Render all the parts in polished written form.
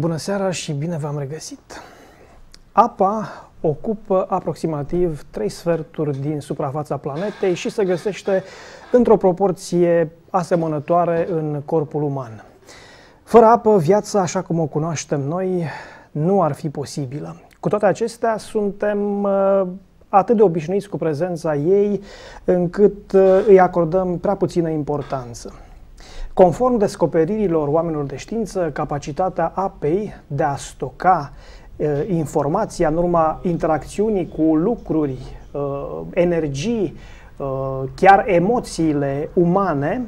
Bună seara și bine v-am regăsit! Apa ocupă aproximativ 3 sferturi din suprafața planetei și se găsește într-o proporție asemănătoare în corpul uman. Fără apă, viața așa cum o cunoaștem noi nu ar fi posibilă. Cu toate acestea, suntem atât de obișnuiți cu prezența ei, încât îi acordăm prea puțină importanță. Conform descoperirilor oamenilor de știință, capacitatea apei de a stoca informația în urma interacțiunii cu lucruri, energii, chiar emoțiile umane,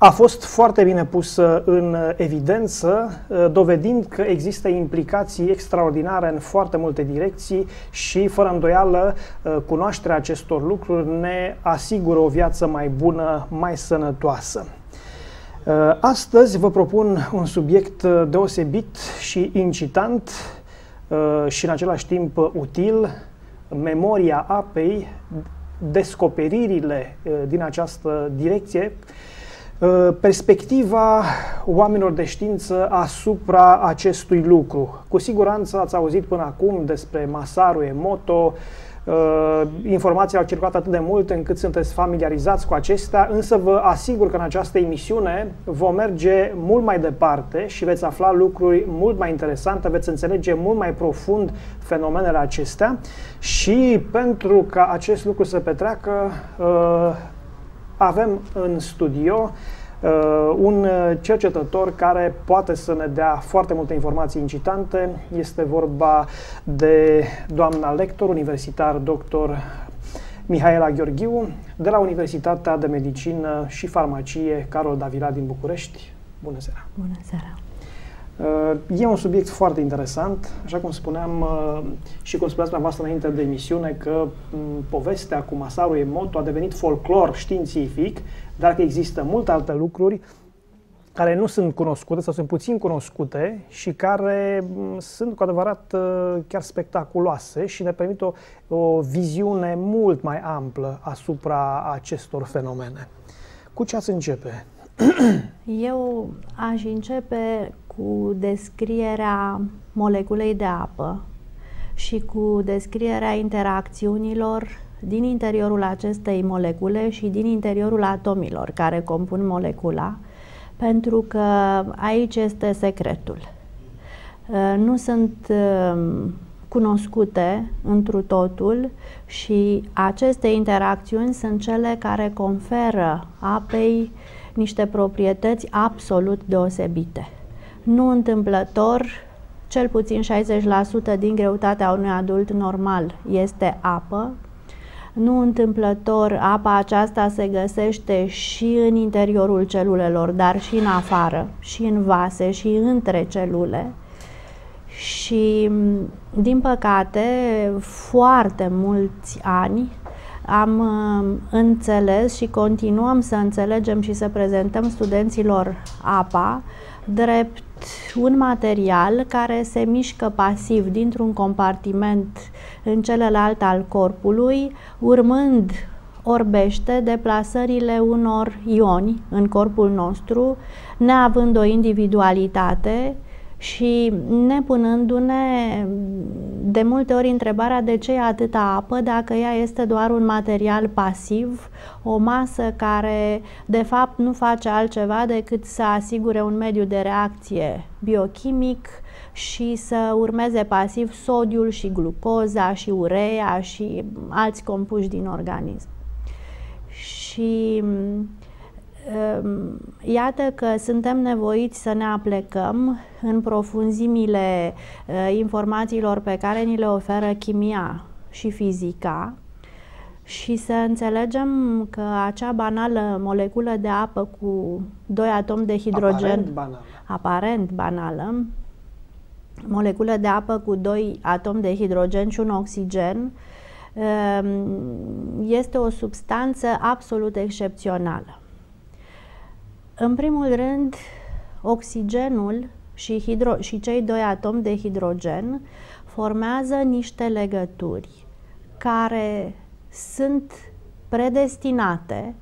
a fost foarte bine pusă în evidență, dovedind că există implicații extraordinare în foarte multe direcții și, fără îndoială, cunoașterea acestor lucruri ne asigură o viață mai bună, mai sănătoasă. Astăzi vă propun un subiect deosebit și incitant și, în același timp, util: memoria apei, descoperirile din această direcție, perspectiva oamenilor de știință asupra acestui lucru. Cu siguranță ați auzit până acum despre Masaru Emoto, informațiile au circulat atât de mult încât sunteți familiarizați cu acestea, însă vă asigur că în această emisiune vom merge mult mai departe și veți afla lucruri mult mai interesante, veți înțelege mult mai profund fenomenele acestea și, pentru ca acest lucru să petreacă, avem în studio un cercetător care poate să ne dea foarte multe informații incitante. Este vorba de doamna lector universitar dr. Mihaela Gheorghiu de la Universitatea de Medicină și Farmacie Carol Davila din București. Bună seara! Bună seara! E un subiect foarte interesant, așa cum spuneam și cum spuneați dumneavoastră înainte de emisiune, că povestea cu Masaru Emoto a devenit folclor științific, dar că există multe alte lucruri care nu sunt cunoscute sau sunt puțin cunoscute și care sunt cu adevărat chiar spectaculoase și ne permit o viziune mult mai amplă asupra acestor fenomene. Cu ce ați începe? Eu aș începe cu descrierea moleculei de apă și cu descrierea interacțiunilor din interiorul acestei molecule și din interiorul atomilor care compun molecula, pentru că aici este secretul. Nu sunt cunoscute întru totul și aceste interacțiuni sunt cele care conferă apei niște proprietăți absolut deosebite. Nu întâmplător, cel puțin 60% din greutatea unui adult normal este apă. Nu întâmplător, apa aceasta se găsește și în interiorul celulelor, dar și în afară, și în vase, și între celule. Și, din păcate, foarte mulți ani am înțeles și continuăm să înțelegem și să prezentăm studenților apa drept un material care se mișcă pasiv dintr-un compartiment în celălalt al corpului, urmând orbește deplasările unor ioni în corpul nostru, neavând o individualitate și nepunându-ne de multe ori întrebarea de ce e atâta apă, dacă ea este doar un material pasiv, o masă care de fapt nu face altceva decât să asigure un mediu de reacție biochimic și să urmeze pasiv sodiul și glucoza și urea și alți compuși din organism. Și iată că suntem nevoiți să ne aplecăm în profunzimile informațiilor pe care ni le oferă chimia și fizica și să înțelegem că acea banală moleculă de apă cu 2 atomi de hidrogen, aparent banală, moleculă de apă cu 2 atomi de hidrogen și 1 oxigen, este o substanță absolut excepțională. În primul rând, oxigenul și cei 2 atomi de hidrogen formează niște legături care sunt predestinate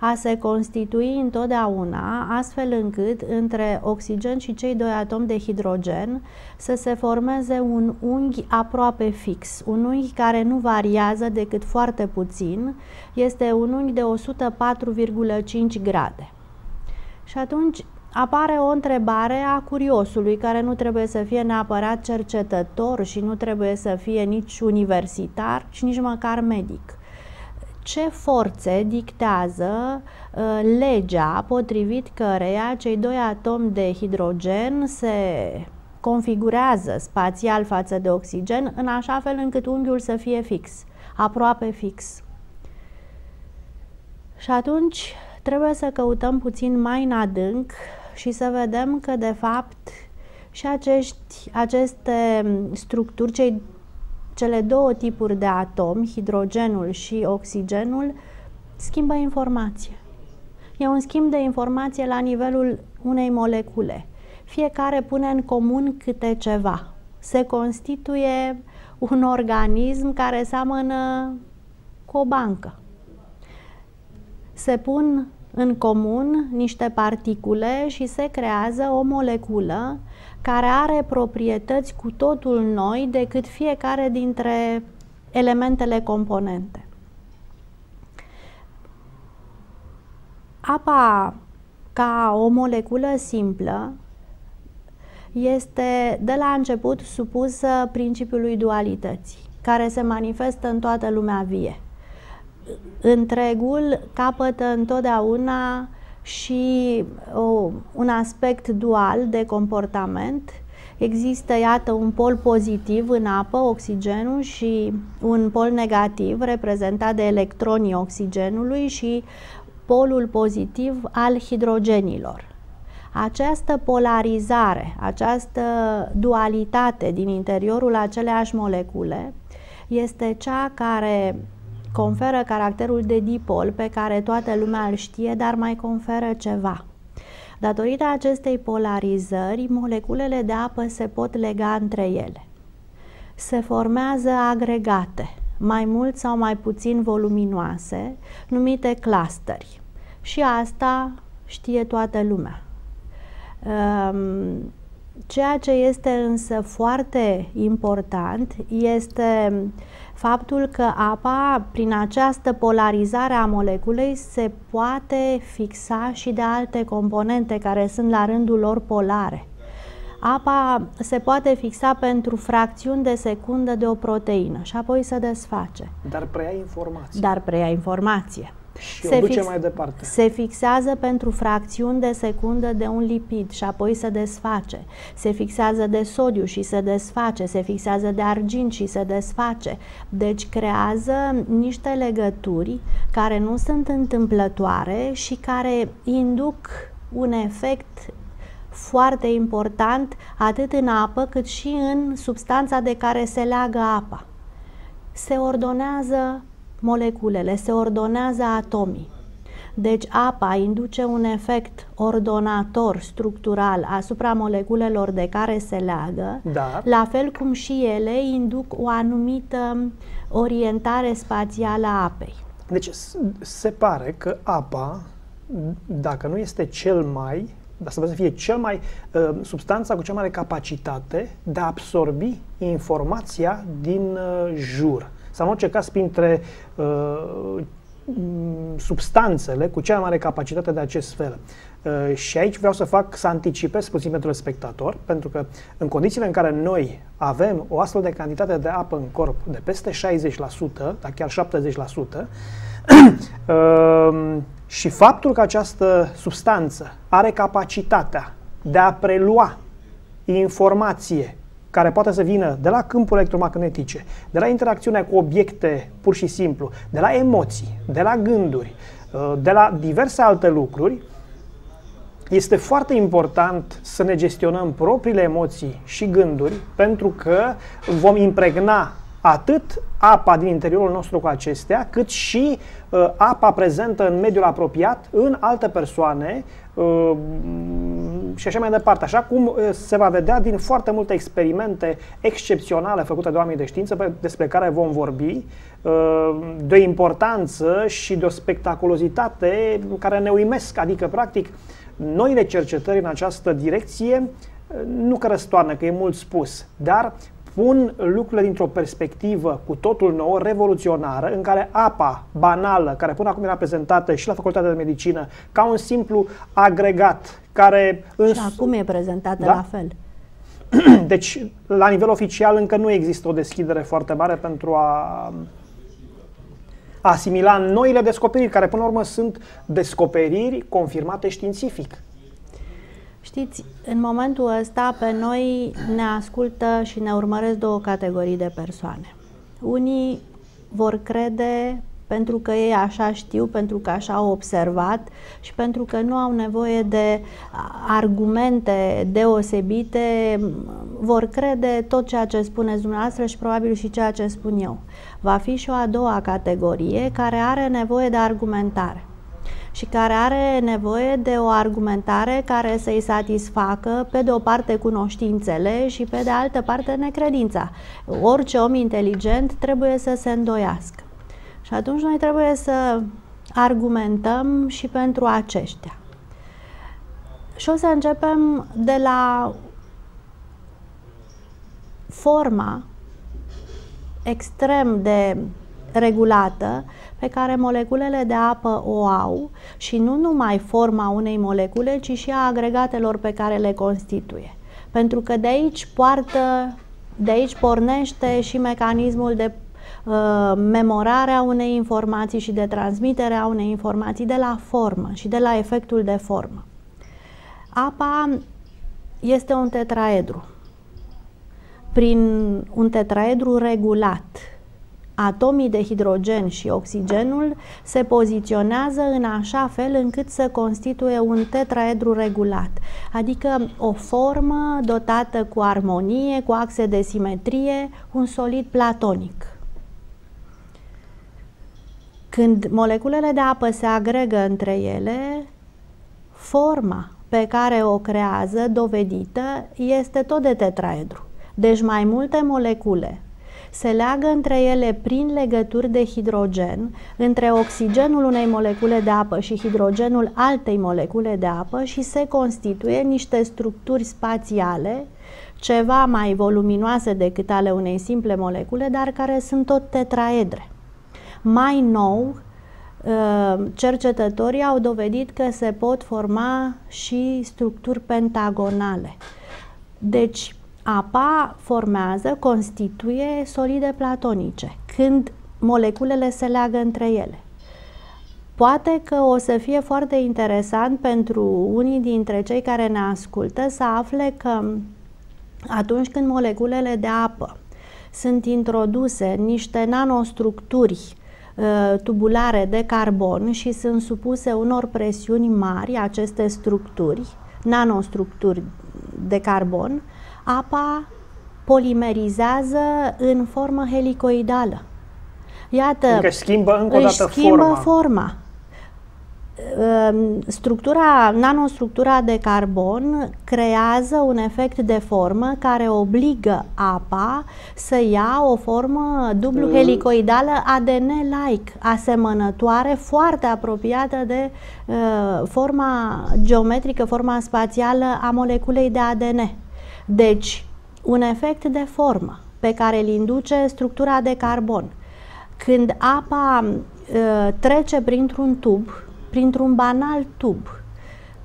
a se constitui întotdeauna, astfel încât între oxigen și cei doi atomi de hidrogen să se formeze un unghi aproape fix, un unghi care nu variază decât foarte puțin, este un unghi de 104,5 grade. Și atunci apare o întrebare a curiosului, care nu trebuie să fie neapărat cercetător și nu trebuie să fie nici universitar și nici măcar medic. Ce forțe dictează legea potrivit căreia cei doi atomi de hidrogen se configurează spațial față de oxigen în așa fel încât unghiul să fie fix, aproape fix? Și atunci trebuie să căutăm puțin mai în adânc și să vedem că de fapt și aceste structuri, cele două tipuri de atomi, hidrogenul și oxigenul, schimbă informație. E un schimb de informație la nivelul unei molecule. Fiecare pune în comun câte ceva. Se constituie un organism care seamănă cu o bancă. Se pun în comun niște particule și se creează o moleculă care are proprietăți cu totul noi decât fiecare dintre elementele componente. Apa, ca o moleculă simplă, este de la început supusă principiului dualității, care se manifestă în toată lumea vie. Întregul capătă întotdeauna și un aspect dual de comportament. Există, iată, un pol pozitiv în apă, oxigenul, și un pol negativ reprezentat de electronii oxigenului și polul pozitiv al hidrogenilor. Această polarizare, această dualitate din interiorul aceleași molecule este cea care conferă caracterul de dipol pe care toată lumea îl știe, dar mai conferă ceva. Datorită acestei polarizări, moleculele de apă se pot lega între ele. Se formează agregate, mai mult sau mai puțin voluminoase, numite clusteri. Și asta știe toată lumea. Ceea ce este însă foarte important este faptul că apa, prin această polarizare a moleculei, se poate fixa și de alte componente care sunt la rândul lor polare. Apa se poate fixa pentru fracțiuni de secundă de o proteină și apoi se desface. Dar preia informație. Și se duce mai departe. Se fixează pentru fracțiuni de secundă de un lipid și apoi se desface. Se fixează de sodiu și se desface. Se fixează de argint și se desface. Deci creează niște legături care nu sunt întâmplătoare și care induc un efect foarte important atât în apă cât și în substanța de care se leagă apa. Se ordonează moleculele, se ordonează atomii. Deci apa induce un efect ordonator structural asupra moleculelor de care se leagă, la fel cum și ele induc o anumită orientare spațială a apei. Deci se pare că apa, dacă nu este cel mai, dar să fie cel mai, substanța cu cea mai mare capacitate de a absorbi informația din jur, sau în orice caz printre substanțele cu cea mai mare capacitate de acest fel. Și aici vreau să anticipez puțin pentru spectator, pentru că în condițiile în care noi avem o astfel de cantitate de apă în corp de peste 60%, dar chiar 70%, și faptul că această substanță are capacitatea de a prelua informație care poate să vină de la câmpul electromagnetice, de la interacțiunea cu obiecte pur și simplu, de la emoții, de la gânduri, de la diverse alte lucruri, este foarte important să ne gestionăm propriile emoții și gânduri, pentru că vom impregna atât apa din interiorul nostru cu acestea, cât și apa prezentă în mediul apropiat, în alte persoane, și așa mai departe, așa cum se va vedea din foarte multe experimente excepționale făcute de oamenii de știință, despre care vom vorbi, de o importanță și de o spectaculozitate care ne uimesc, adică, practic, noile cercetări în această direcție nu că răstoarnă, că e mult spus, dar pun lucrurile dintr-o perspectivă cu totul nouă, revoluționară, în care apa banală, care până acum era prezentată și la Facultatea de Medicină, ca un simplu agregat, care... Și acum e prezentată la fel. Deci, la nivel oficial, încă nu există o deschidere foarte mare pentru a asimila noile descoperiri, care până la urmă sunt descoperiri confirmate științific. Știți, în momentul ăsta pe noi ne ascultă și ne urmăresc două categorii de persoane. Unii vor crede pentru că ei așa știu, pentru că așa au observat și pentru că nu au nevoie de argumente deosebite, vor crede tot ceea ce spuneți dumneavoastră și probabil și ceea ce spun eu. Va fi și o a doua categorie care are nevoie de argumentare și care are nevoie de o argumentare care să-i satisfacă pe de o parte cunoștințele și pe de altă parte necredința. Orice om inteligent trebuie să se îndoiască. Și atunci noi trebuie să argumentăm și pentru aceștia. Și o să începem de la forma extrem de regulată pe care moleculele de apă o au și nu numai forma unei molecule, ci și a agregatelor pe care le constituie. Pentru că de aici pornește și mecanismul de memorarea unei informații și de transmiterea unei informații de la formă și de la efectul de formă. Apa este un tetraedru. Prin un tetraedru regulat, atomii de hidrogen și oxigenul se poziționează în așa fel încât să constituie un tetraedru regulat, adică o formă dotată cu armonie, cu axe de simetrie, un solid platonic. Când moleculele de apă se agregă între ele, forma pe care o creează, dovedită, este tot de tetraedru. Deci mai multe molecule se leagă între ele prin legături de hidrogen, între oxigenul unei molecule de apă și hidrogenul altei molecule de apă și se constituie niște structuri spațiale, ceva mai voluminoase decât ale unei simple molecule, dar care sunt tot tetraedre. Mai nou, cercetătorii au dovedit că se pot forma și structuri pentagonale. Deci, apa formează, constituie solide platonice, când moleculele se leagă între ele. Poate că o să fie foarte interesant pentru unii dintre cei care ne ascultă să afle că atunci când moleculele de apă sunt introduse niște nanostructuri tubulare de carbon și sunt supuse unor presiuni mari, aceste structuri, nanostructuri de carbon, apa polimerizează în formă helicoidală. Iată, își schimbă forma. Nanostructura de carbon creează un efect de formă care obligă apa să ia o formă dublu helicoidală ADN-like, asemănătoare, foarte apropiată de forma geometrică, forma spațială a moleculei de ADN. Deci, un efect de formă pe care îl induce structura de carbon. Când apa trece printr-un tub, printr-un banal tub,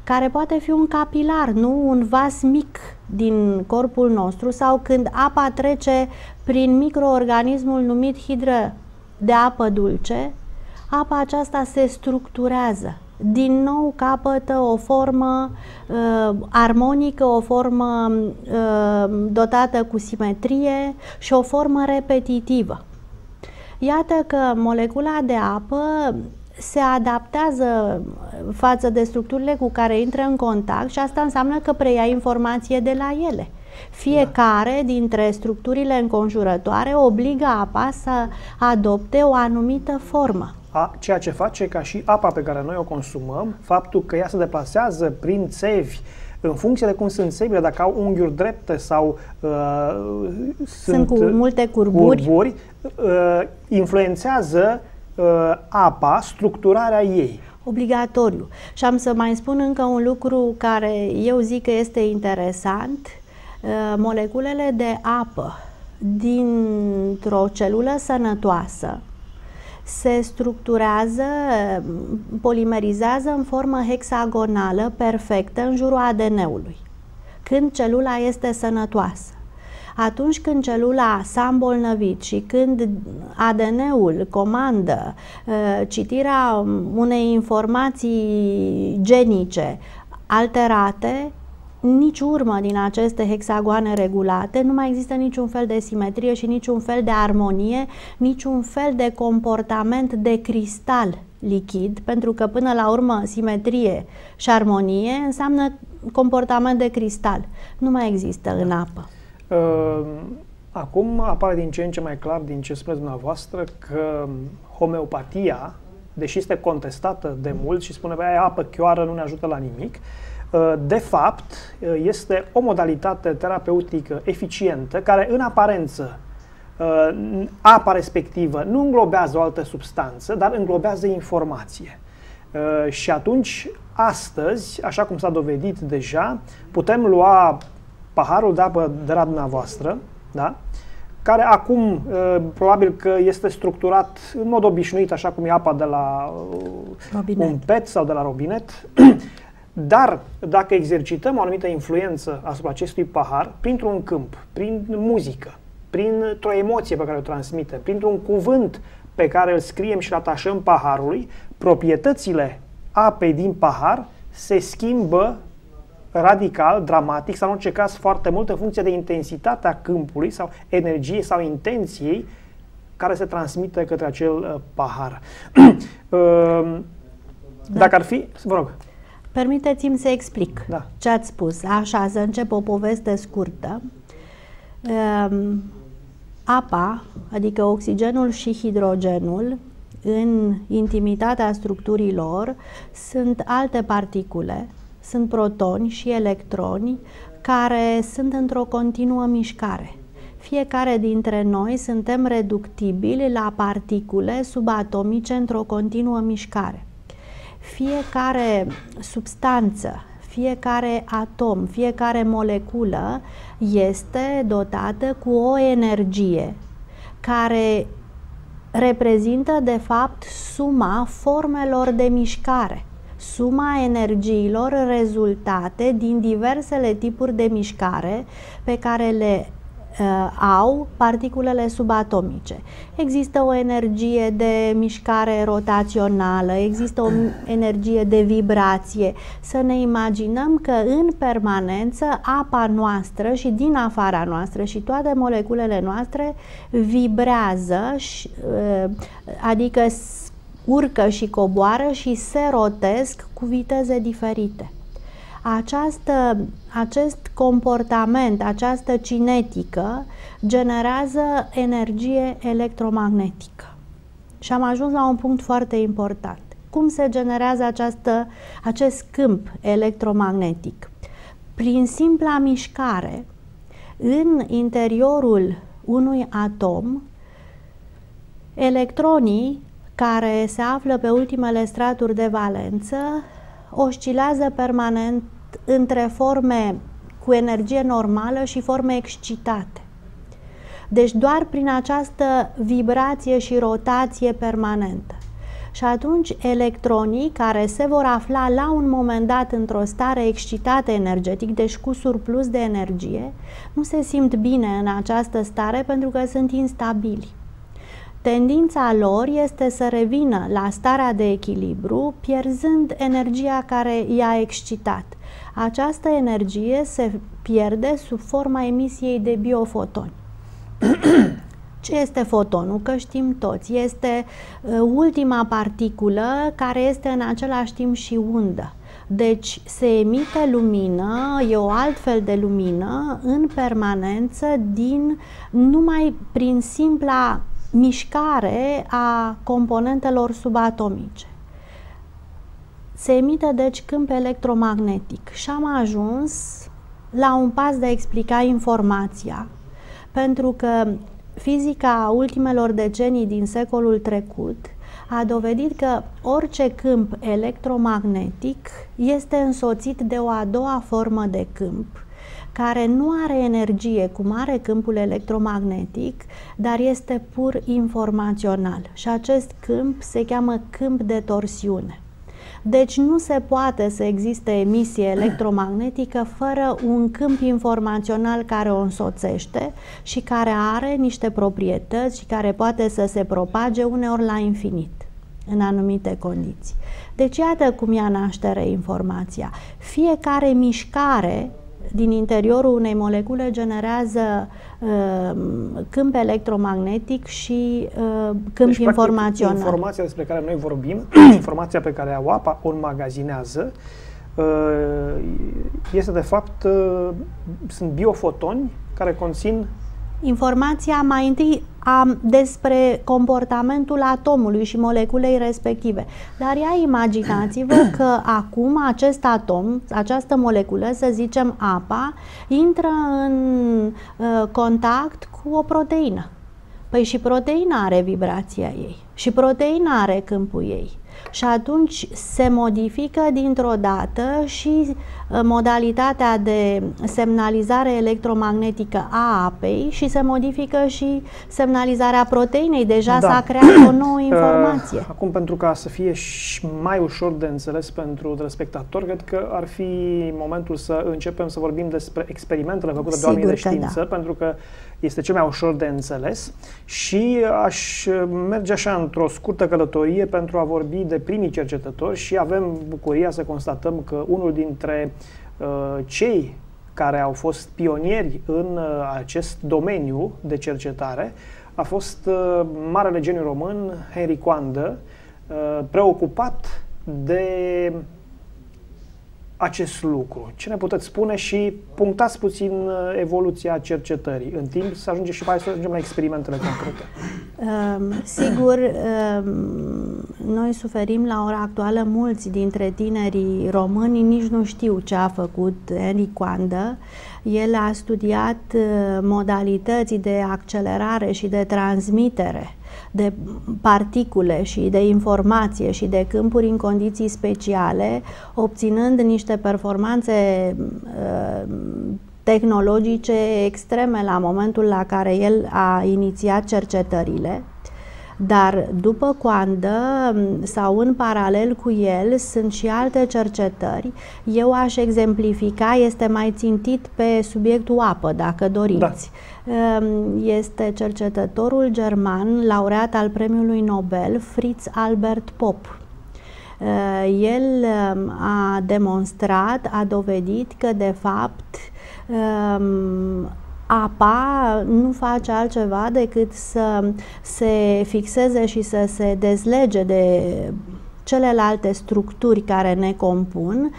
care poate fi un capilar, nu un vas mic din corpul nostru, sau când apa trece prin microorganismul numit hidră de apă dulce, apa aceasta se structurează. Din nou capătă o formă armonică, o formă dotată cu simetrie și o formă repetitivă. Iată că molecula de apă se adaptează față de structurile cu care intră în contact și asta înseamnă că preia informație de la ele. Fiecare dintre structurile înconjurătoare obligă apa să adopte o anumită formă. Ceea ce face ca și apa pe care noi o consumăm, faptul că ea se deplasează prin țevi, în funcție de cum sunt sebile, dacă au unghiuri drepte sau sunt cu multe curburi influențează apa, structurarea ei. Obligatoriu. Și am să mai spun încă un lucru care eu zic că este interesant. Moleculele de apă dintr-o celulă sănătoasă se structurează, polimerizează în formă hexagonală perfectă în jurul ADN-ului, când celula este sănătoasă. Atunci când celula s-a îmbolnăvit și când ADN-ul comandă citirea unei informații genice alterate, nici urmă din aceste hexagoane regulate, nu mai există niciun fel de simetrie și niciun fel de armonie, niciun fel de comportament de cristal lichid, pentru că până la urmă simetrie și armonie înseamnă comportament de cristal. Nu mai există în apă. Acum apare din ce în ce mai clar din ce spuneți dumneavoastră că homeopatia, deși este contestată de mult și spune că aia apă chioară nu ne ajută la nimic, de fapt este o modalitate terapeutică eficientă care în aparență apa respectivă nu înglobează o altă substanță, dar înglobează informație. Și atunci, astăzi, așa cum s-a dovedit deja, putem lua paharul de apă de la dumneavoastră, da? Care acum probabil că este structurat în mod obișnuit, așa cum e apa de la robinet, un pet sau de la robinet. Dar dacă exercităm o anumită influență asupra acestui pahar, printr-un câmp, prin muzică, printr-o emoție pe care o transmitem, printr-un cuvânt pe care îl scriem și îl atașăm paharului, proprietățile apei din pahar se schimbă radical, dramatic sau în orice caz foarte mult în funcție de intensitatea câmpului sau energiei sau intenției care se transmite către acel pahar. Dacă ar fi, vă rog. Permiteți-mi să explic ce ați spus. Așa, să încep o poveste scurtă. Apa, adică oxigenul și hidrogenul, în intimitatea structurilor, sunt alte particule, sunt protoni și electroni, care sunt într-o continuă mișcare. Fiecare dintre noi suntem reductibili la particule subatomice într-o continuă mișcare. Fiecare substanță, fiecare atom, fiecare moleculă este dotată cu o energie care reprezintă, de fapt, suma formelor de mișcare, suma energiilor rezultate din diversele tipuri de mișcare pe care le au particulele subatomice. Există o energie de mișcare rotațională, există o energie de vibrație. Să ne imaginăm că în permanență apa noastră și din afara noastră și toate moleculele noastre vibrează, adică urcă și coboară și se rotesc cu viteze diferite. Acest comportament, această cinetică generează energie electromagnetică. Și am ajuns la un punct foarte important. Cum se generează acest câmp electromagnetic? Prin simpla mișcare, în interiorul unui atom, electronii care se află pe ultimele straturi de valență oscilează permanent între forme cu energie normală și forme excitate. Deci doar prin această vibrație și rotație permanentă. Și atunci electronii care se vor afla la un moment dat într-o stare excitată energetic, deci cu surplus de energie, nu se simt bine în această stare pentru că sunt instabili. Tendința lor este să revină la starea de echilibru, pierzând energia care i-a excitat. Această energie se pierde sub forma emisiei de biofotoni. Ce este fotonul? Că știm toți. Este ultima particulă care este în același timp și undă. Deci se emite lumină, e o altfel de lumină, în permanență, numai prin simpla mișcare a componentelor subatomice. Se emite, deci, câmp electromagnetic și am ajuns la un pas de a explica informația, pentru că fizica ultimelor decenii din secolul trecut a dovedit că orice câmp electromagnetic este însoțit de o a doua formă de câmp, care nu are energie, cum are câmpul electromagnetic, dar este pur informațional. Și acest câmp se cheamă câmp de torsiune. Deci nu se poate să existe emisie electromagnetică fără un câmp informațional care o însoțește și care are niște proprietăți și care poate să se propage uneori la infinit, în anumite condiții. Deci iată cum ia naștere informația. Fiecare mișcare din interiorul unei molecule generează câmp electromagnetic și câmp informațional. Practic, informația despre care noi vorbim, informația pe care apa o înmagazinează, este de fapt, sunt biofotoni care conțin informația mai întâi despre comportamentul atomului și moleculei respective. Dar ia imaginați-vă că acum acest atom, această moleculă, să zicem apa, intră în contact cu o proteină. Păi și proteina are vibrația ei și proteina are câmpul ei. Și atunci se modifică dintr-o dată și modalitatea de semnalizare electromagnetică a apei și se modifică și semnalizarea proteinei. Deja s-a creat o nouă informație. Acum, pentru ca să fie și mai ușor de înțeles pentru telespectatori, cred că ar fi momentul să începem să vorbim despre experimentele făcute de oamenii de știință, pentru că este cel mai ușor de înțeles, și aș merge așa într-o scurtă călătorie pentru a vorbi de primii cercetători și avem bucuria să constatăm că unul dintre cei care au fost pionieri în acest domeniu de cercetare a fost marele geniu român Henri Coandă, preocupat de acest lucru. Ce ne puteți spune și punctați puțin evoluția cercetării în timp, să ajungem și mai să ajungem la experimentele concrete. Sigur, noi suferim la ora actuală, mulți dintre tinerii români nici nu știu ce a făcut Henri Coandă. El a studiat modalități de accelerare și de transmitere de particule și de informație și de câmpuri în condiții speciale, obținând niște performanțe tehnologice extreme la momentul la care el a inițiat cercetările. Dar după Coandă sau în paralel cu el sunt și alte cercetări. Eu aș exemplifica, este mai țintit pe subiectul apă, dacă doriți. Da. Este cercetătorul german, laureat al premiului Nobel, Fritz Albert Pop. El a demonstrat, a dovedit că de fapt apa nu face altceva decât să se fixeze și să se dezlege de celelalte structuri care ne compun,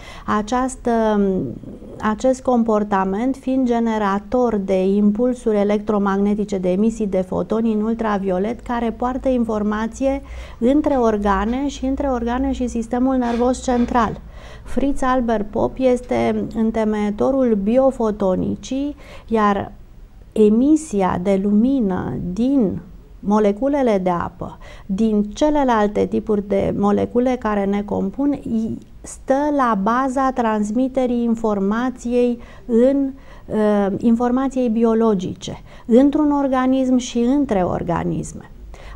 acest comportament fiind generator de impulsuri electromagnetice, de emisii de fotoni în ultraviolet, care poartă informație între organe și sistemul nervos central. Fritz Albert Pop este întemeitorul biofotonicii, iar emisia de lumină din moleculele de apă, din celelalte tipuri de molecule care ne compun, stă la baza transmiterii informației biologice, într-un organism și între organisme.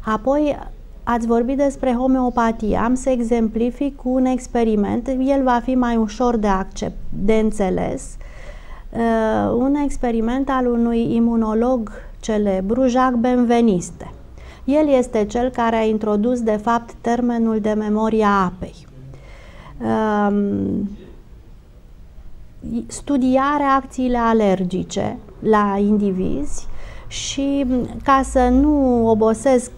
Apoi, ați vorbit despre homeopatie, am să exemplific cu un experiment, el va fi mai ușor de înțeles, un experiment al unui imunolog celebru, Jacques Benveniste. El este cel care a introdus, de fapt, termenul de memoria apei. Studia reacțiile alergice la indivizi Și ca să nu obosesc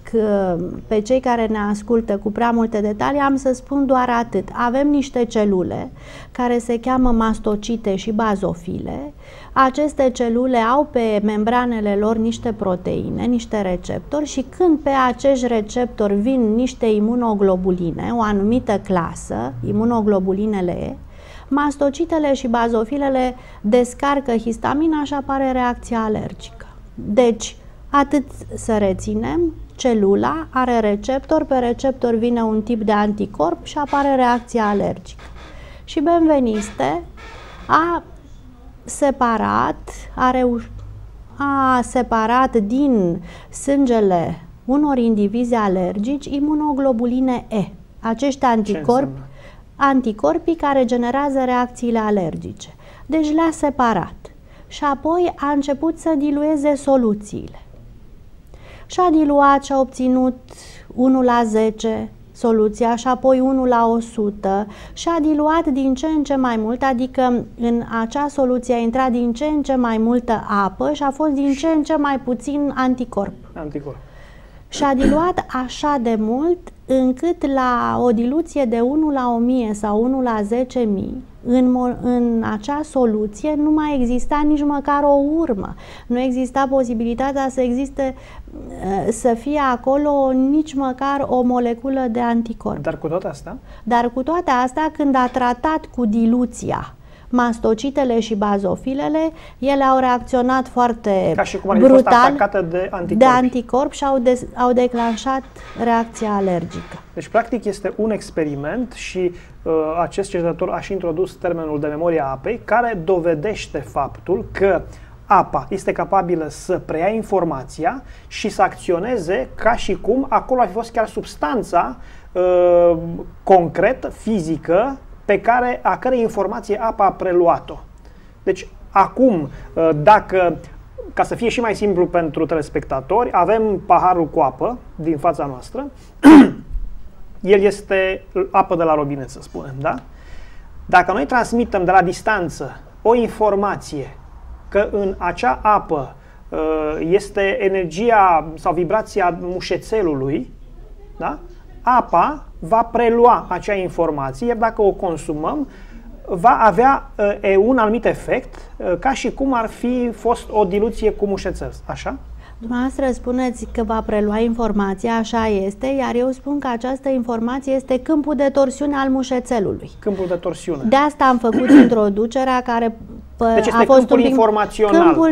pe cei care ne ascultă cu prea multe detalii, am să spun doar atât. Avem niște celule care se cheamă mastocite și bazofile. Aceste celule au pe membranele lor niște proteine, niște receptori și când pe acești receptori vin niște imunoglobuline, o anumită clasă, imunoglobulinele E, mastocitele și bazofilele descarcă histamina și apare reacția alergică. Deci, atât să reținem, celula are receptor, pe receptor vine un tip de anticorp și apare reacția alergică. Și Benveniste a separat, a separat din sângele unor indivizi alergici imunoglobuline E, acești anticorpii care generează reacțiile alergice. Deci le-a separat. Și apoi a început să dilueze soluțiile. Și-a diluat și-a obținut 1/10 soluția și apoi 1/100 și-a diluat din ce în ce mai mult, adică în acea soluție a intrat din ce în ce mai multă apă și a fost din ce în ce mai puțin anticorp. Și-a diluat așa de mult încât la o diluție de 1/1000 sau 1/10000, în acea soluție nu mai exista nici măcar o urmă. Nu exista posibilitatea să existe, să fie acolo nici măcar o moleculă de anticorp. Dar cu toate astea? Dar cu toate astea, când a tratat cu diluția mastocitele și bazofilele, ele au reacționat foarte brutal, ca și cum ar fi fost atacată de anticorpi. Și au declanșat reacția alergică. Deci, practic, este un experiment și acest cercetător a și introdus termenul de memoria apei, care dovedește faptul că apa este capabilă să preia informația și să acționeze ca și cum acolo ar fi fost chiar substanța concret, fizică, a cărei informație apa a preluat-o. Deci, acum, dacă, ca să fie și mai simplu pentru telespectatori, avem paharul cu apă din fața noastră. El este apă de la robinet, să spunem, da? Dacă noi transmitem de la distanță o informație că în acea apă este energia sau vibrația mușețelului, da? Apa va prelua acea informație, iar dacă o consumăm, va avea un anumit efect, ca și cum ar fi fost o diluție cu mușețel, așa? Dumneavoastră spuneți că va prelua informația, așa este, iar eu spun că această informație este câmpul de torsiune al mușețelului. Câmpul de torsiune. De asta am făcut introducerea care... Deci este câmpul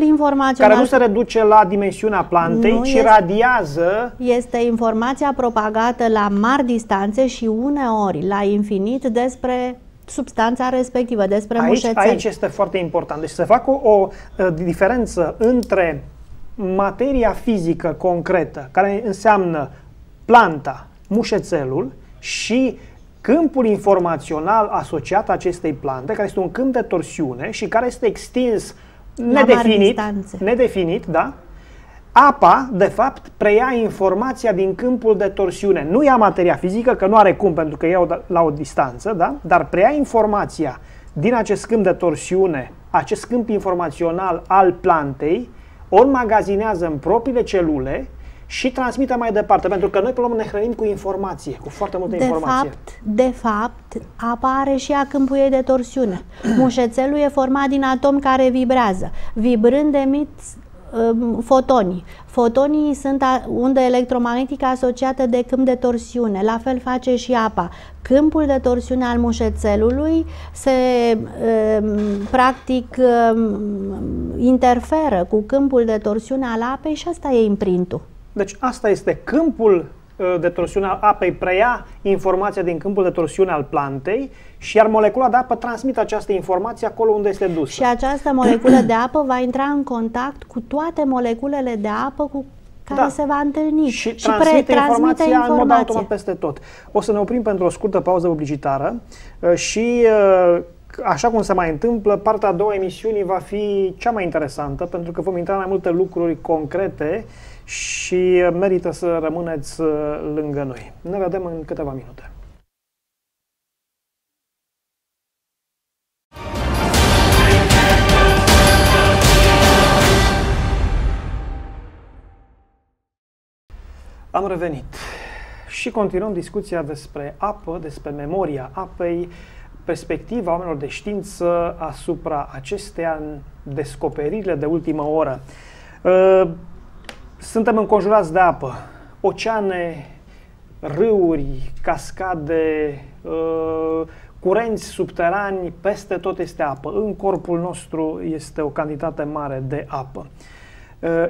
informațional, care nu se reduce la dimensiunea plantei, ci radiază... Este informația propagată la mari distanțe și uneori la infinit despre substanța respectivă, despre mușețel. Aici este foarte important. Deci se fac o diferență între materia fizică concretă, care înseamnă planta, mușețelul, și câmpul informațional asociat acestei plante, care este un câmp de torsiune și care este extins nedefinit, da? Apa, de fapt, preia informația din câmpul de torsiune. Nu ia materia fizică, că nu are cum, pentru că ia la o distanță, da? Dar preia informația din acest câmp de torsiune, acest câmp informațional al plantei, o înmagazinează în propriile celule și transmită mai departe, pentru că noi, până la urmă, ne hrănim cu informație, cu foarte multă informație. De fapt, apa are și ea câmpul ei de torsiune. Mușețelul e format din atomi care vibrează. Vibrând emit fotonii. Fotonii sunt unde electromagnetică asociată de câmp de torsiune. La fel face și apa. Câmpul de torsiune al mușețelului se practic interferă cu câmpul de torsiune al apei și asta e imprintul. Deci asta este câmpul de torsiune al apei, preia informația din câmpul de torsiune al plantei și iar molecula de apă transmite această informație acolo unde este dusă. Și această moleculă de apă va intra în contact cu toate moleculele de apă cu care se va întâlni și transmite informația în mod automat peste tot. O să ne oprim pentru o scurtă pauză publicitară și, așa cum se mai întâmplă, partea a doua emisiunii va fi cea mai interesantă, pentru că vom intra în mai multe lucruri concrete și merită să rămâneți lângă noi. Ne vedem în câteva minute. Am revenit și continuăm discuția despre apă, despre memoria apei, perspectiva oamenilor de știință asupra acesteia în descoperirile de ultimă oră. Suntem înconjurați de apă, oceane, râuri, cascade, curenți subterani, peste tot este apă. În corpul nostru este o cantitate mare de apă.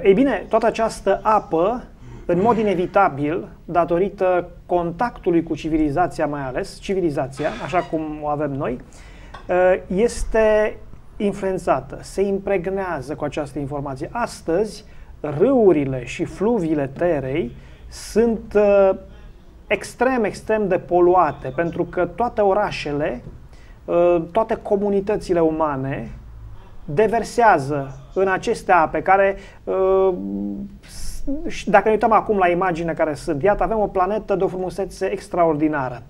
Ei bine, toată această apă, în mod inevitabil, datorită contactului cu civilizația, mai ales civilizația, așa cum o avem noi, este influențată, se impregnează cu această informație. Astăzi, râurile și fluviile Terei sunt extrem de poluate, pentru că toate orașele, toate comunitățile umane deversează în aceste ape care, dacă ne uităm acum la imagine care sunt, iată, avem o planetă de o frumusețe extraordinară,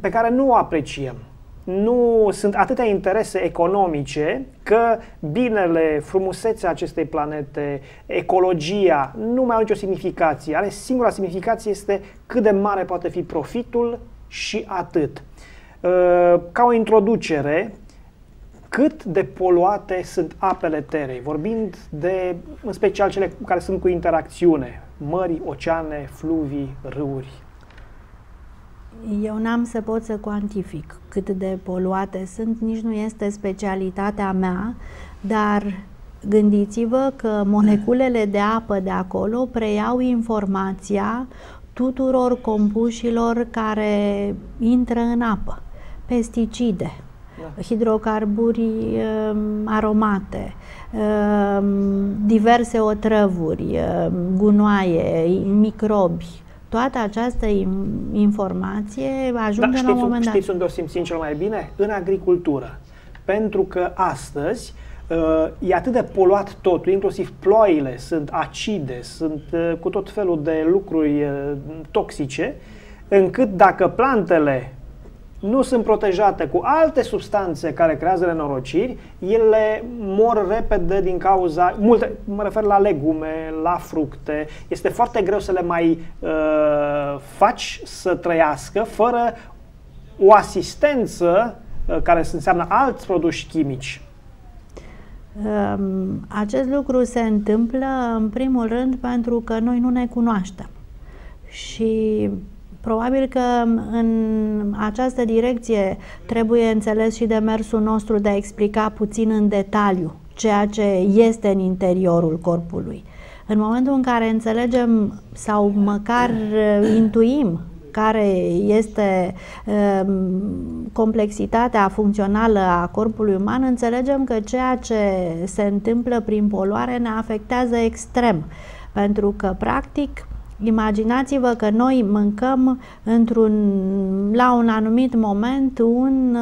pe care nu o apreciem. Nu sunt atâtea interese economice că binele, frumusețea acestei planete, ecologia, nu mai au nicio semnificație. Are singura semnificație este cât de mare poate fi profitul și atât. Ca o introducere, cât de poluate sunt apele Terei, vorbind de, în special, cele care sunt cu interacțiune, mări, oceane, fluvii, râuri. Eu n-am să pot să cuantific cât de poluate sunt, nici nu este specialitatea mea, dar gândiți-vă că moleculele de apă de acolo preiau informația tuturor compușilor care intră în apă, pesticide, hidrocarburi aromate, diverse otrăvuri, gunoaie, microbi. Toată această informație ajunge la un moment dat. Știți unde o simțim cel mai bine? În agricultură. Pentru că astăzi e atât de poluat totul, inclusiv ploile sunt acide, sunt cu tot felul de lucruri toxice, încât dacă plantele nu sunt protejate cu alte substanțe care creează nenorociri, ele mor repede din cauza, multe, mă refer la legume, la fructe, este foarte greu să le mai faci să trăiască fără o asistență care înseamnă alți produși chimici. Acest lucru se întâmplă în primul rând pentru că noi nu ne cunoaștem și probabil că în această direcție trebuie înțeles și demersul nostru de a explica puțin în detaliu ceea ce este în interiorul corpului. În momentul în care înțelegem sau măcar intuim care este complexitatea funcțională a corpului uman, înțelegem că ceea ce se întâmplă prin poluare ne afectează extrem, pentru că practic imaginați-vă că noi mâncăm la un anumit moment un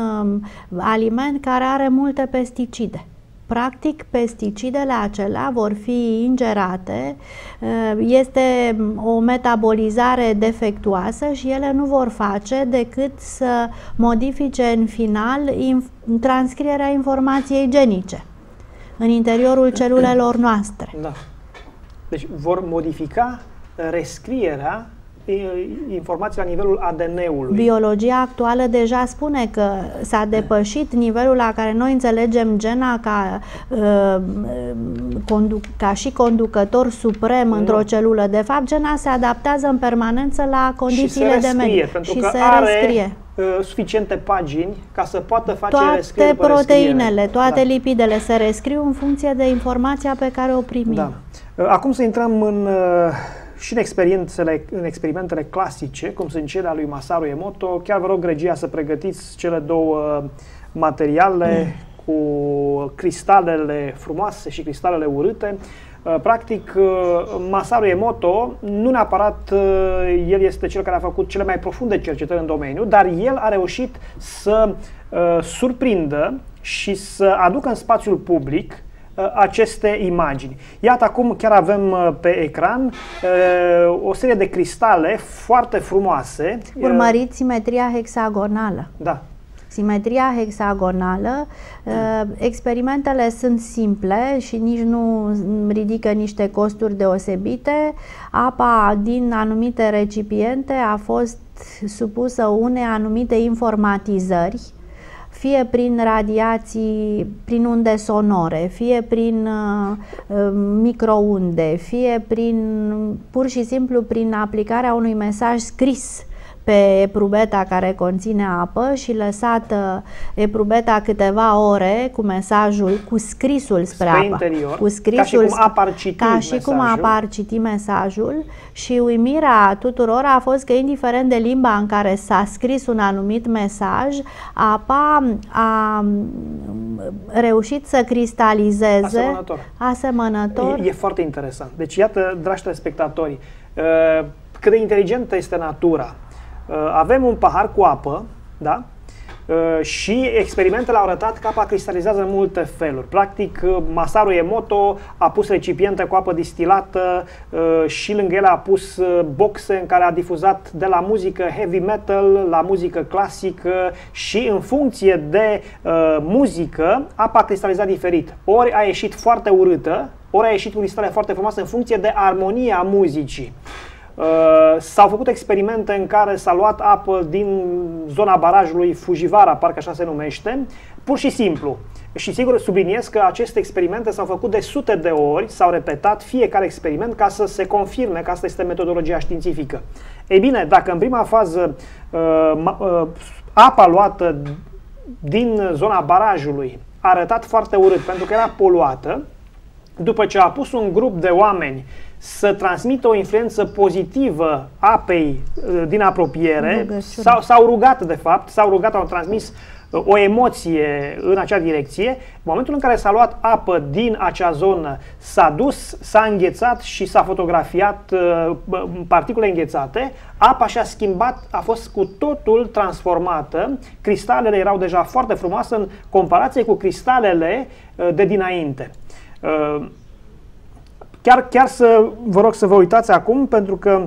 aliment care are multe pesticide. Practic, pesticidele acelea vor fi ingerate, este o metabolizare defectuoasă și ele nu vor face decât să modifice în final transcrierea informației genice în interiorul celulelor noastre. Da. Deci vor modifica rescrierea informației la nivelul ADN-ului. Biologia actuală deja spune că s-a depășit nivelul la care noi înțelegem gena ca, ca și conducător suprem într-o celulă. De fapt, gena se adaptează în permanență la condițiile de mediu. Și se rescrie. Suficiente pagini ca să poată face rescriere. Toate proteinele, toate lipidele se rescriu în funcție de informația pe care o primim. Da. Acum să intrăm în și în experimentele clasice, cum sunt cele ale lui Masaru Emoto. Chiar vă rog regia să pregătiți cele două materiale cu cristalele frumoase și cristalele urâte. Practic, Masaru Emoto, nu neapărat el este cel care a făcut cele mai profunde cercetări în domeniu, dar el a reușit să surprindă și să aducă în spațiul public aceste imagini. Iată, acum chiar avem pe ecran o serie de cristale foarte frumoase. Urmăriți simetria hexagonală. Da. simetria hexagonală. Experimentele sunt simple și nici nu ridică niște costuri deosebite. Apa din anumite recipiente a fost supusă unei anumite informatizări, fie prin radiații, prin unde sonore, fie prin microunde, fie pur și simplu prin aplicarea unui mesaj scris pe eprubeta care conține apă și lăsată eprubeta câteva ore cu mesajul, cu scrisul spre apă, interior, cu scrisul, ca și cum apar citi mesajul. Și uimirea tuturor a fost că, indiferent de limba în care s-a scris un anumit mesaj, apa a reușit să cristalizeze asemănător. E foarte interesant. Deci, iată, dragi telespectatori, cât de inteligentă este natura. Avem un pahar cu apă, da? Și experimentele au arătat că apa cristalizează în multe feluri. Practic, Masaru Emoto a pus recipiente cu apă distilată și lângă el a pus boxe în care a difuzat de la muzică heavy metal la muzică clasică și în funcție de muzică, apa a cristalizat diferit. Ori a ieșit foarte urâtă, ori a ieșit cu cristale foarte frumoasă în funcție de armonia muzicii. S-au făcut experimente în care s-a luat apă din zona barajului Fujivara, parcă așa se numește, pur și simplu. Și sigur subliniez că aceste experimente s-au făcut de sute de ori, s-au repetat fiecare experiment ca să se confirme că asta este metodologia științifică. Ei bine, dacă în prima fază apa luată din zona barajului a arătat foarte urât pentru că era poluată, după ce a pus un grup de oameni să transmită o influență pozitivă apei din apropiere, s-au rugat de fapt, au transmis o emoție în acea direcție, în momentul în care s-a luat apă din acea zonă, s-a dus, s-a înghețat și s-a fotografiat particule înghețate, apa și-a schimbat, a fost cu totul transformată, cristalele erau deja foarte frumoase în comparație cu cristalele de dinainte. Chiar să vă rog să vă uitați acum, pentru că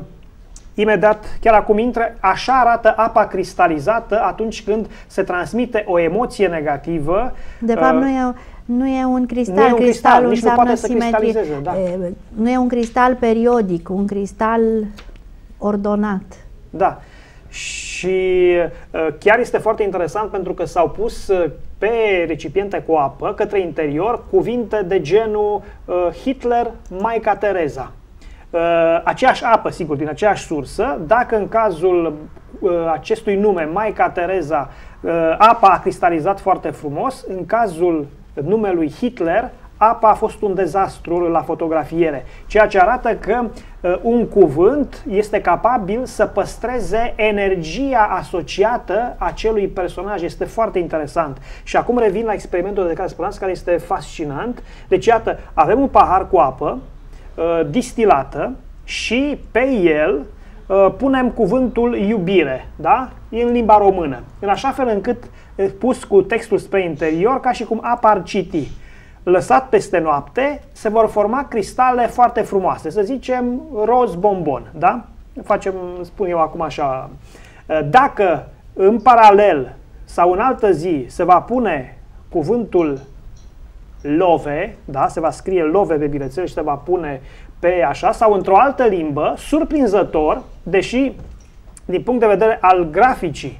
imediat, chiar acum intră, așa arată apa cristalizată atunci când se transmite o emoție negativă. De fapt, nu e un cristal, cristalul nici nu poate să cristalizeze, da. Nu e un cristal periodic, un cristal ordonat. Da. Și chiar este foarte interesant pentru că s-au pus pe recipiente cu apă către interior cuvinte de genul Hitler, Maica Tereza. Aceeași apă, sigur, din aceeași sursă, dacă în cazul acestui nume, Maica Tereza, apa a cristalizat foarte frumos, în cazul numelui Hitler, apa a fost un dezastru la fotografiere, ceea ce arată că un cuvânt este capabil să păstreze energia asociată acelui personaj. Este foarte interesant. Și acum revin la experimentul de care spuneați, care este fascinant. Deci, iată, avem un pahar cu apă distilată și pe el punem cuvântul iubire, da? În limba română, în așa fel încât pus cu textul spre interior, ca și cum apa ar citi. Lăsat peste noapte, se vor forma cristale foarte frumoase, să zicem roz bombon, da? Spun eu acum așa. Dacă în paralel sau în altă zi se va pune cuvântul love, da? Se va scrie love pe bilețel și se va pune pe așa, sau într-o altă limbă, surprinzător, deși din punct de vedere al graficii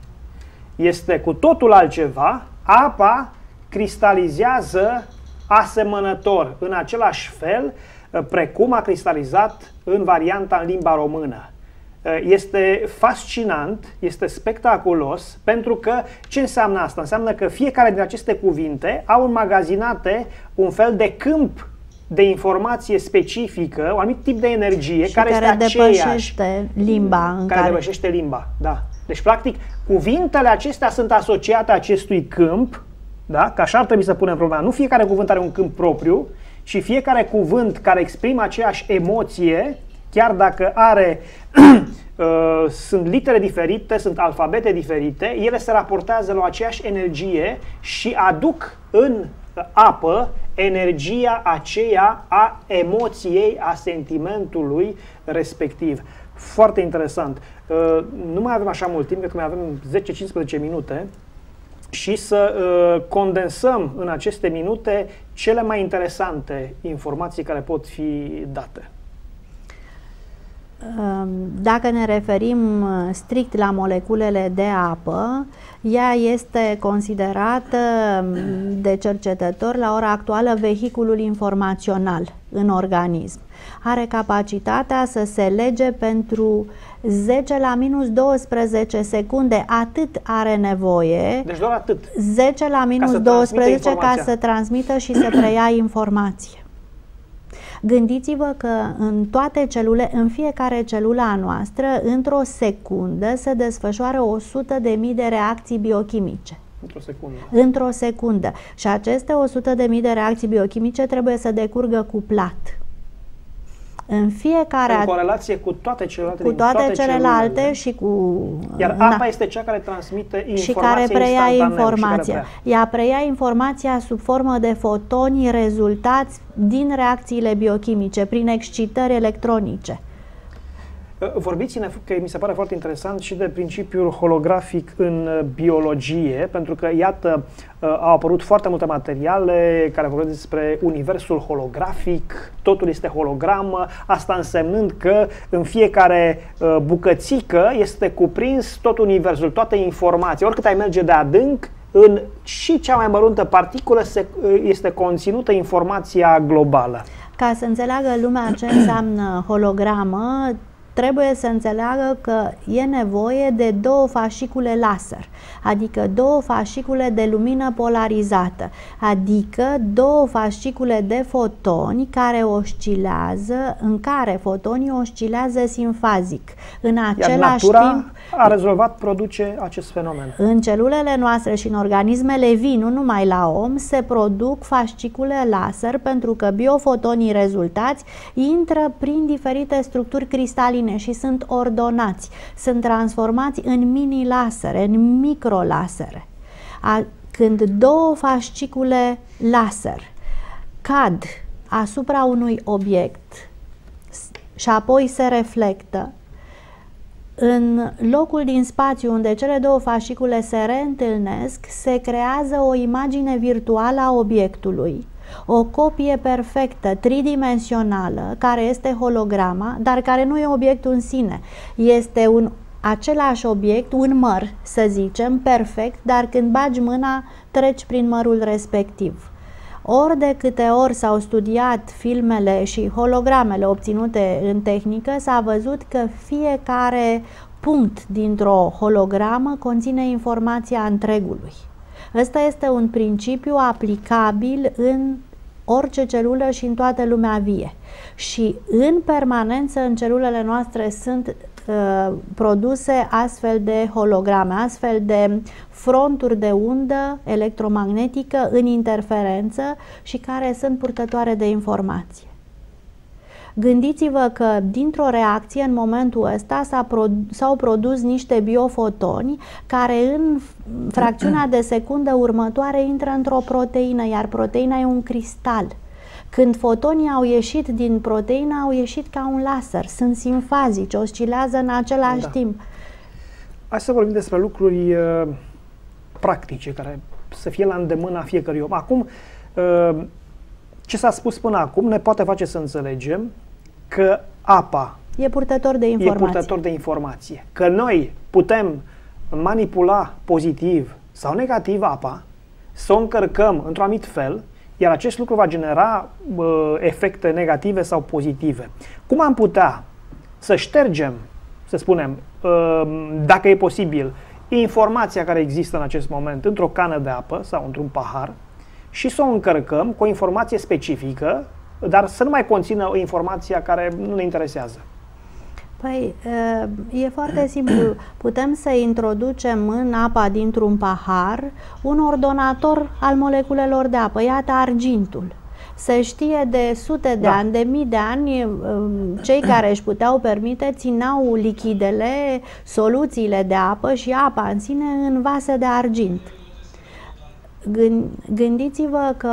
este cu totul altceva, apa cristalizează asemănător, în același fel, precum a cristalizat în varianta în limba română. Este fascinant, este spectaculos, pentru că ce înseamnă asta? Înseamnă că fiecare din aceste cuvinte au înmagazinate un fel de câmp de informație specifică, un anumit tip de energie care este depășește limba. Depășește limba, da. Deci, practic, cuvintele acestea sunt asociate acestui câmp. Da? Că așa ar trebui să punem problema. Nu fiecare cuvânt are un câmp propriu și fiecare cuvânt care exprimă aceeași emoție, chiar dacă are sunt litere diferite, sunt alfabete diferite, ele se raportează la aceeași energie și aduc în apă energia aceea a emoției, a sentimentului respectiv. Foarte interesant. Nu mai avem așa mult timp, cred că mai avem 10-15 minute. și să condensăm în aceste minute cele mai interesante informații care pot fi date. Dacă ne referim strict la moleculele de apă, ea este considerată de cercetători la ora actuală vehiculul informațional în organism. Are capacitatea să se lege pentru 10⁻¹² secunde, atât are nevoie. Deci doar atât. 10⁻¹² ca să transmită și să preia informație. Gândiți-vă că în toate celule, în fiecare celulă a noastră, într-o secundă se desfășoară 100.000 de reacții biochimice. Într-o secundă. Într-o secundă. Și aceste 100.000 de reacții biochimice trebuie să decurgă cuplat. În fiecare... În corelație cu toate celelalte. Cu toate celelalte și cu... Iar apa este cea care transmite informația instantaneu. Și care preia informația. Ea preia informația sub formă de fotoni rezultați din reacțiile biochimice, prin excitări electronice. Vorbiți-ne, că mi se pare foarte interesant, și de principiul holografic în biologie, pentru că, iată, au apărut foarte multe materiale care vorbesc despre universul holografic, totul este hologramă, asta însemnând că în fiecare bucățică este cuprins tot universul, toate informații, oricât ai merge de adânc, în și cea mai măruntă particulă este conținută informația globală. Ca să înțeleagă lumea ce înseamnă hologramă, trebuie să înțeleagă că e nevoie de două fascicule laser, adică două fascicule de lumină polarizată, adică două fascicule de fotoni care oscilează, în care fotonii oscilează simfazic. În același timp, a rezolvat, produce acest fenomen. În celulele noastre și în organismele vii, nu numai la om, se produc fascicule laser pentru că biofotonii rezultați intră prin diferite structuri cristaline și sunt ordonați, sunt transformați în mini-lasere, în microlasere. Când două fascicule laser cad asupra unui obiect și apoi se reflectă, în locul din spațiu unde cele două fascicule se reîntâlnesc, se creează o imagine virtuală a obiectului. O copie perfectă, tridimensională, care este holograma, dar care nu e obiectul în sine. Este același obiect, un măr, să zicem, perfect, dar când bagi mâna, treci prin mărul respectiv. Ori de câte ori s-au studiat filmele și hologramele obținute în tehnică, s-a văzut că fiecare punct dintr-o hologramă conține informația întregului. Ăsta este un principiu aplicabil în orice celulă și în toată lumea vie. Și în permanență în celulele noastre sunt produse astfel de holograme, astfel de fronturi de undă electromagnetică în interferență și care sunt purtătoare de informație. Gândiți-vă că dintr-o reacție în momentul ăsta s-au produs niște biofotoni care în fracțiunea de secundă următoare intră într-o proteină, iar proteina e un cristal. Când fotonii au ieșit din proteină, au ieșit ca un laser, sunt simfazici, oscilează în același timp. Hai să vorbim despre lucruri practice care să fie la îndemâna fiecărui om. Acum, ce s-a spus până acum ne poate face să înțelegem că apa e purtător de informație. E purtător de informație. Că noi putem manipula pozitiv sau negativ apa, să o încărcăm într-un anumit fel, iar acest lucru va genera efecte negative sau pozitive. Cum am putea să ștergem, să spunem, dacă e posibil, informația care există în acest moment într-o cană de apă sau într-un pahar, și să o încărcăm cu o informație specifică, dar să nu mai conțină o informație care nu ne interesează? Păi, e foarte simplu. Putem să introducem în apa dintr-un pahar un ordonator al moleculelor de apă, iată argintul. Se știe de sute de ani, de mii de ani, cei care își puteau permite țineau lichidele, soluțiile de apă și apa în sine în vase de argint. Gândiți-vă că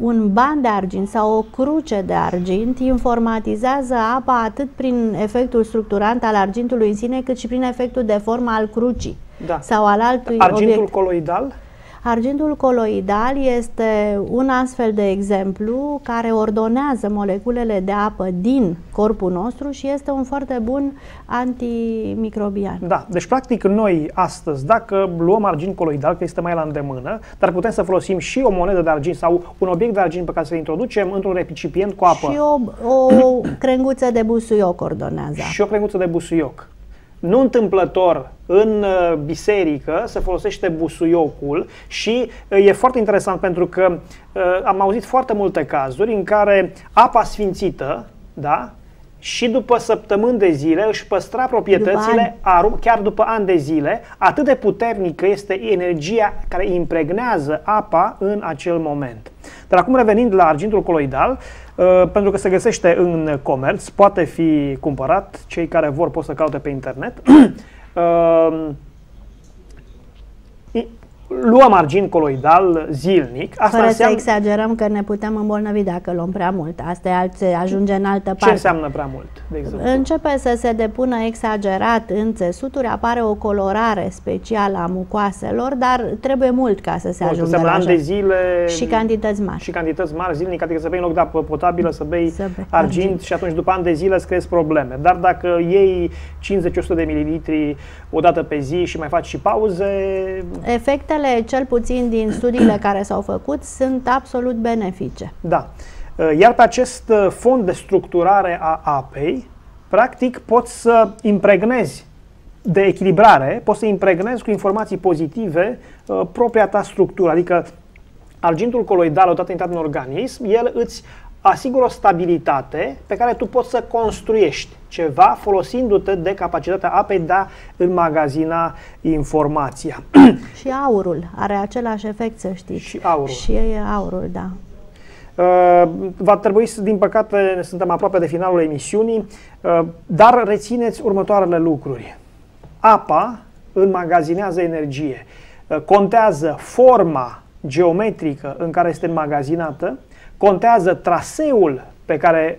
un ban de argint sau o cruce de argint informatizează apa atât prin efectul structurant al argintului în sine, cât și prin efectul de formă al crucii. da, sau al altui argintul obiect. Coloidal? Argintul coloidal este un astfel de exemplu care ordonează moleculele de apă din corpul nostru și este un foarte bun antimicrobian. Da, deci practic noi astăzi, dacă luăm argint coloidal, că este mai la îndemână, dar putem să folosim și o monedă de argint sau un obiect de argint pe care să-l introducem într-un recipient cu apă. Și o crenguță de busuioc ordonează. Și o crenguță de busuioc. Nu întâmplător în biserică se folosește busuiocul și e foarte interesant pentru că am auzit foarte multe cazuri în care apa sfințită, da, și după săptămâni de zile își păstra proprietățile, chiar după ani de zile, atât de puternică este energia care impregnează apa în acel moment. Dar acum revenind la argintul coloidal, pentru că se găsește în comerț, poate fi cumpărat, cei care vor pot să caute pe internet. Luăm argint coloidal zilnic. Asta fără înseamnă... să exagerăm că ne putem îmbolnăvi dacă luăm prea mult. Asta ajunge în altă parte. Ce înseamnă prea mult, de exemplu? Începe să se depună exagerat în țesuturi, apare o colorare specială a mucoaselor, dar trebuie mult ca să se ajungă la ani de zile și cantități mari. Și cantități mari zilnic, adică să bei în loc de apă potabilă, să bei argint și atunci după ani de zile îți creezi probleme. Dar dacă iei 50-100 de mililitri o dată pe zi și mai faci și pauze... Efectele, cel puțin din studiile care s-au făcut, sunt absolut benefice. Da. Iar pe acest fond de structurare a apei, practic poți să impregnezi de echilibrare, poți să impregnezi cu informații pozitive propria ta structură. Adică argintul coloidal, odată intrat în organism, el îți asigură o stabilitate pe care tu poți să construiești ceva folosindu-te de capacitatea apei de a înmagazina informația. Și aurul are același efect, să știți. Și aurul. Și aurul, da. Va trebui să, din păcate, suntem aproape de finalul emisiunii, dar rețineți următoarele lucruri. Apa înmagazinează energie. Contează forma geometrică în care este înmagazinată, contează traseul pe care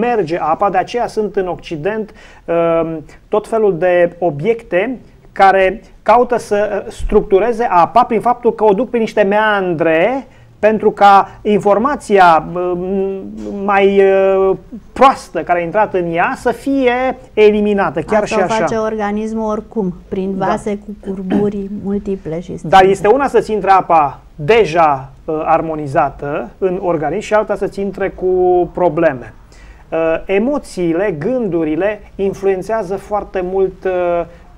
merge apa, de aceea sunt în Occident tot felul de obiecte care caută să structureze apa prin faptul că o duc prin niște meandre pentru ca informația mai proastă care a intrat în ea să fie eliminată, chiar asta și așa. Asta face organismul oricum, prin vase, da, cu curburi multiple și strâne. Dar este una să-ți intre apa deja armonizată în organism și alta să-ți intre cu probleme. Emoțiile, gândurile influențează foarte mult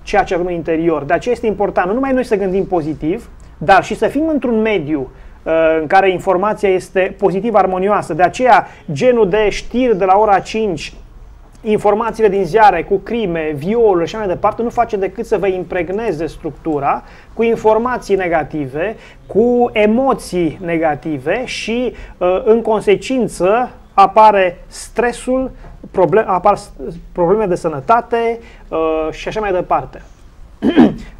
ceea ce avem în interior. De aceea este important nu numai noi să gândim pozitiv, dar și să fim într-un mediu în care informația este pozitiv armonioasă. De aceea genul de știri de la ora 5, informațiile din ziare cu crime, violuri și așa mai departe, nu face decât să vă impregneze structura cu informații negative, cu emoții negative și în consecință apare stresul, apar probleme de sănătate și așa mai departe.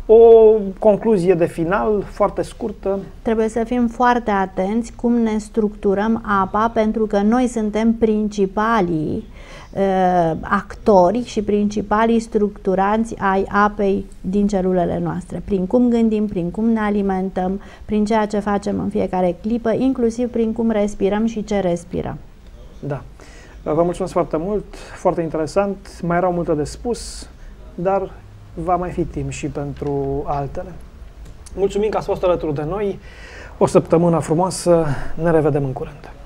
O concluzie de final foarte scurtă. Trebuie să fim foarte atenți cum ne structurăm apa, pentru că noi suntem principalii actori și principalii structuranți ai apei din celulele noastre, prin cum gândim, prin cum ne alimentăm, prin ceea ce facem în fiecare clipă, inclusiv prin cum respirăm și ce respirăm. Da. Vă mulțumesc foarte mult, foarte interesant, mai erau multe de spus, dar va mai fi timp și pentru altele. Mulțumim că ați fost alături de noi, o săptămână frumoasă, ne revedem în curând.